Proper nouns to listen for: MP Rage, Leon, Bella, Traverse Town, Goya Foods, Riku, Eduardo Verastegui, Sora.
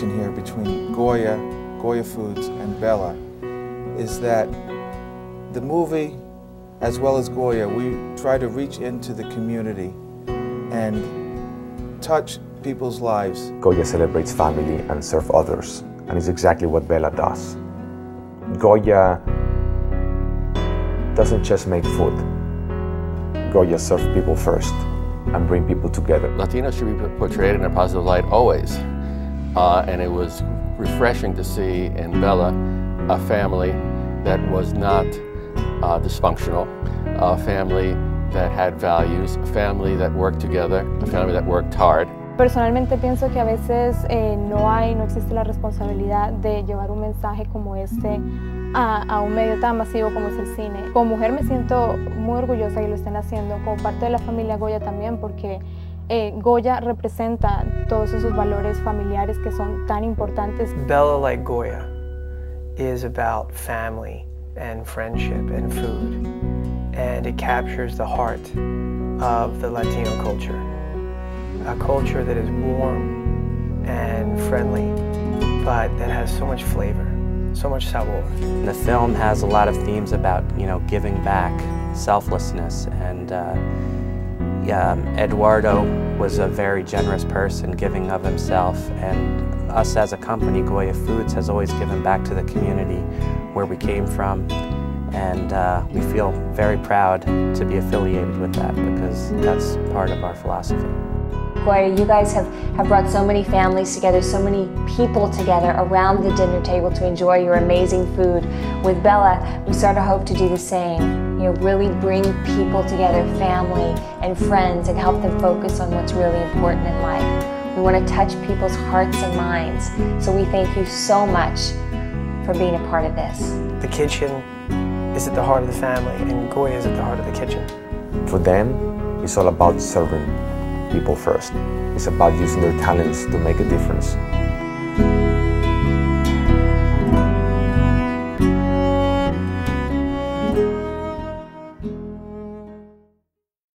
connection here between Goya Foods, and Bella is that the movie, as well as Goya, we try to reach into the community and touch people's lives. Goya celebrates family and serves others, and it's exactly what Bella does. Goya doesn't just make food. Goya serves people first and bring people together. Latinos should be portrayed in a positive light always. And it was refreshing to see in Bella a family that was not dysfunctional, a family that had values, a family that worked together, a family that worked hard. Personalmente pienso que a veces no existe la responsabilidad de llevar un mensaje como este a un medio tan masivo como es el cine. Como mujer me siento muy orgullosa que lo estén haciendo, como parte de la familia Goya también, porque Goya representa todos esos valores familiares que son tan importantes. Bella, like Goya, is about family and friendship and food, and it captures the heart of the Latino culture. A culture that is warm and friendly, but that has so much flavor, so much sabor. And the film has a lot of themes about, you know, giving back, selflessness, and Eduardo was a very generous person, giving of himself, and us as a company, Goya Foods, has always given back to the community where we came from. And we feel very proud to be affiliated with that because that's part of our philosophy. Goya, you guys have brought so many families together, so many people together around the dinner table to enjoy your amazing food. With Bella, we sort of hope to do the same, you know, really bring people together, family and friends, and help them focus on what's really important in life. We want to touch people's hearts and minds, so we thank you so much for being a part of this. The kitchen is at the heart of the family, and Goya is at the heart of the kitchen. For them, it's all about serving people first. It's about using their talents to make a difference.